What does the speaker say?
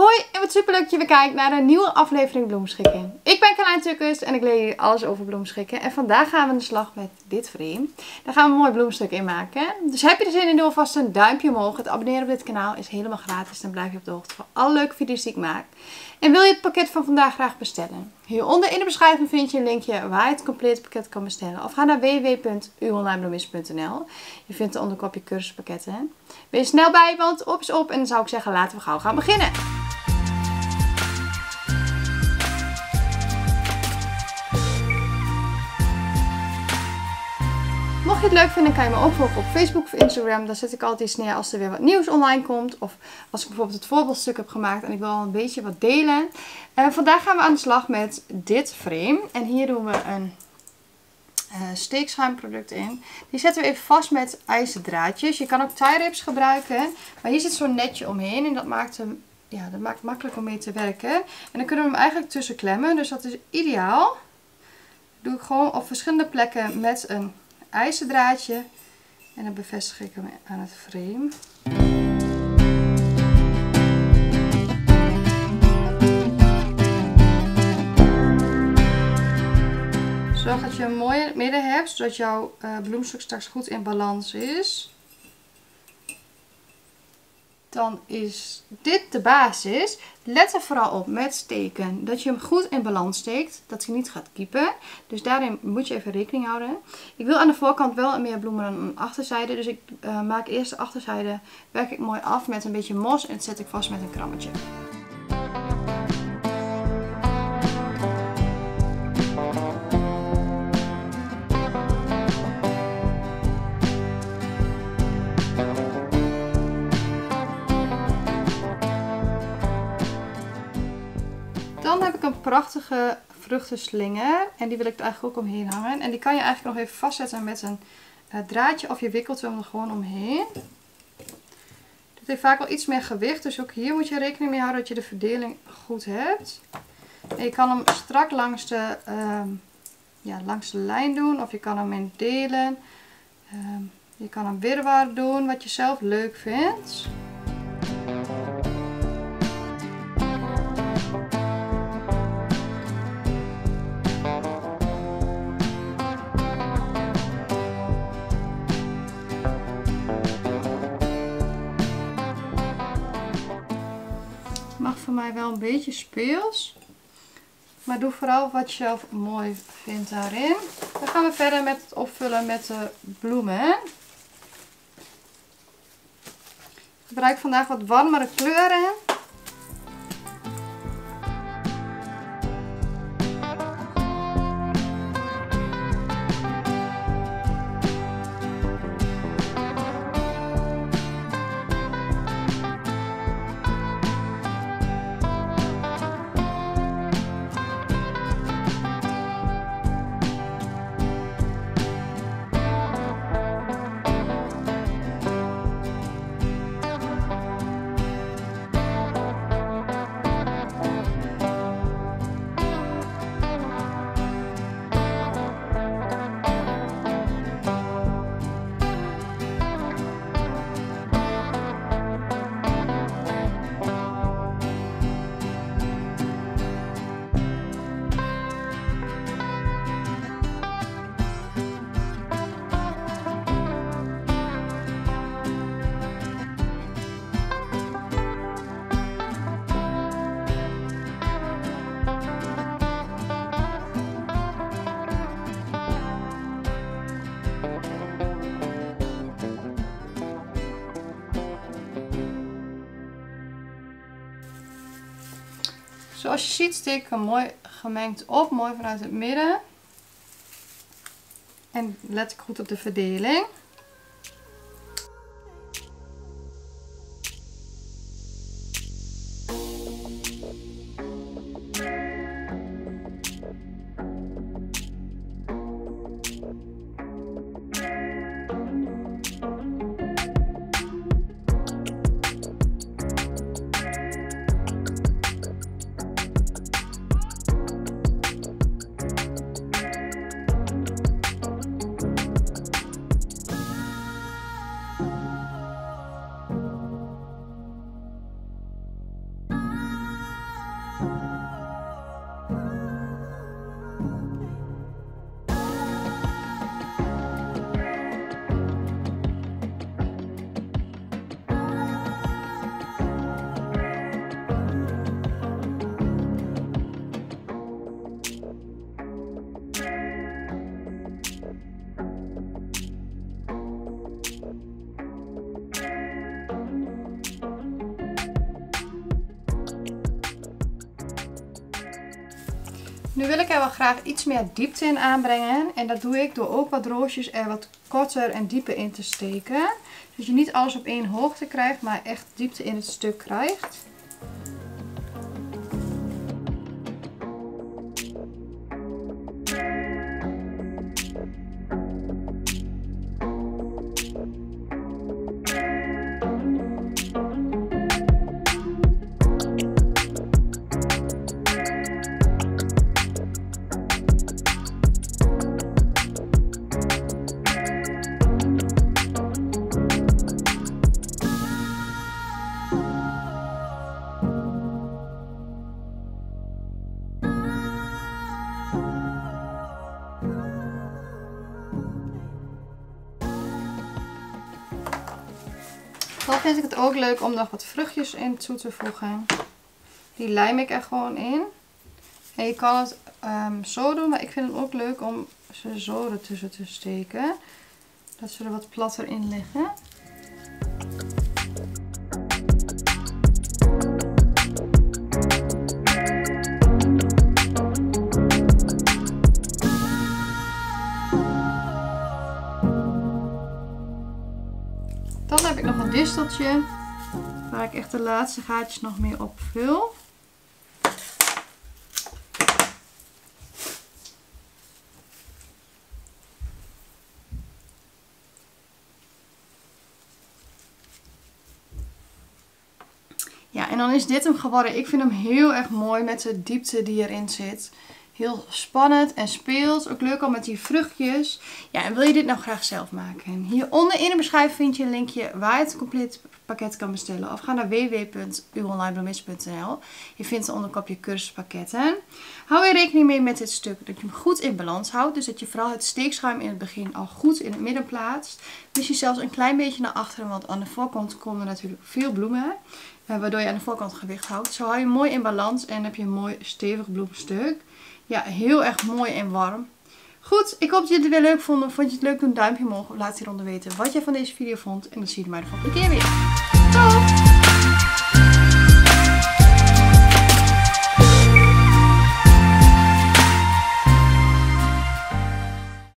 Hoi en wat superleuk dat je weer kijkt naar een nieuwe aflevering Bloemschikken. Ik ben Carlein Tukkers en ik leer jullie alles over bloemschikken. En vandaag gaan we aan de slag met dit frame. Daar gaan we een mooi bloemstuk in maken. Dus heb je er zin in, doe alvast een duimpje omhoog. Het abonneren op dit kanaal is helemaal gratis. Dan blijf je op de hoogte van alle leuke video's die ik maak. En wil je het pakket van vandaag graag bestellen? Hieronder in de beschrijving vind je een linkje waar je het complete pakket kan bestellen. Of ga naar www.uwonlinebloemist.nl. Je vindt er onder kopje cursuspakketten. Ben je snel bij, want op is op. En dan zou ik zeggen, laten we gauw gaan beginnen. Mocht je het leuk vinden, kan je me ook volgen op Facebook of Instagram. Daar zet ik altijd iets neer als er weer wat nieuws online komt. Of als ik bijvoorbeeld het voorbeeldstuk heb gemaakt en ik wil al een beetje wat delen. Vandaag gaan we aan de slag met dit frame. En hier doen we een steekschuimproduct in. Die zetten we even vast met ijzerdraadjes. Je kan ook tie rips gebruiken. Maar hier zit zo'n netje omheen en dat maakt hem, ja, dat maakt het makkelijk om mee te werken. En dan kunnen we hem eigenlijk tussen klemmen. Dus dat is ideaal. Dat doe ik gewoon op verschillende plekken met een ijzerdraadje en dan bevestig ik hem aan het frame. Zorg dat je hem mooi in het midden hebt, zodat jouw bloemstuk straks goed in balans is. Dan is dit de basis. Let er vooral op met steken. Dat je hem goed in balans steekt. Dat hij niet gaat kiepen. Dus daarin moet je even rekening houden. Ik wil aan de voorkant wel meer bloemen dan aan de achterzijde. Dus ik maak eerst de achterzijde. Werk ik mooi af met een beetje mos. En dat zet ik vast met een krammetje. Dan heb ik een prachtige vruchtenslinger en die wil ik er eigenlijk ook omheen hangen. En die kan je eigenlijk nog even vastzetten met een draadje of je wikkelt hem er gewoon omheen. Dit heeft vaak wel iets meer gewicht, dus ook hier moet je rekening mee houden dat je de verdeling goed hebt. En je kan hem strak langs de lijn doen of je kan hem in delen. Je kan hem wirwar doen, wat je zelf leuk vindt. Mag voor mij wel een beetje speels. Maar doe vooral wat je zelf mooi vindt daarin. Dan gaan we verder met het opvullen met de bloemen. Ik gebruik vandaag wat warmere kleuren. Zoals je ziet steek ik hem mooi gemengd op, mooi vanuit het midden. En let ik goed op de verdeling. Nu wil ik er wel graag iets meer diepte in aanbrengen. En dat doe ik door ook wat roosjes er wat korter en dieper in te steken. Dus je niet alles op één hoogte krijgt, maar echt diepte in het stuk krijgt. Dan vind ik het ook leuk om nog wat vruchtjes in toe te voegen. Die lijm ik er gewoon in. En je kan het zo doen, maar ik vind het ook leuk om ze zo ertussen te steken. Dat ze er wat platter in liggen. Dan heb ik nog een disteltje waar ik echt de laatste gaatjes nog meer op vul. Ja, en dan is dit hem geworden. Ik vind hem heel erg mooi met de diepte die erin zit. Heel spannend en speels. Ook leuk al met die vruchtjes. Ja, en wil je dit nou graag zelf maken? Hieronder in de beschrijving vind je een linkje waar je het compleet pakket kan bestellen. Of ga naar www.uwonlinebloemist.nl. Je vindt onder kopje cursuspakketten. Hou er rekening mee met dit stuk dat je hem goed in balans houdt. Dus dat je vooral het steekschuim in het begin al goed in het midden plaatst. Misschien zelfs een klein beetje naar achteren, want aan de voorkant komen er natuurlijk veel bloemen. Waardoor je aan de voorkant gewicht houdt. Zo hou je mooi in balans en heb je een mooi stevig bloemstuk. Ja, heel erg mooi en warm. Goed, ik hoop dat jullie het weer leuk vonden. Vond je het leuk? Doe een duimpje omhoog. Laat hieronder weten wat jij van deze video vond. En dan zie je mij de volgende keer weer.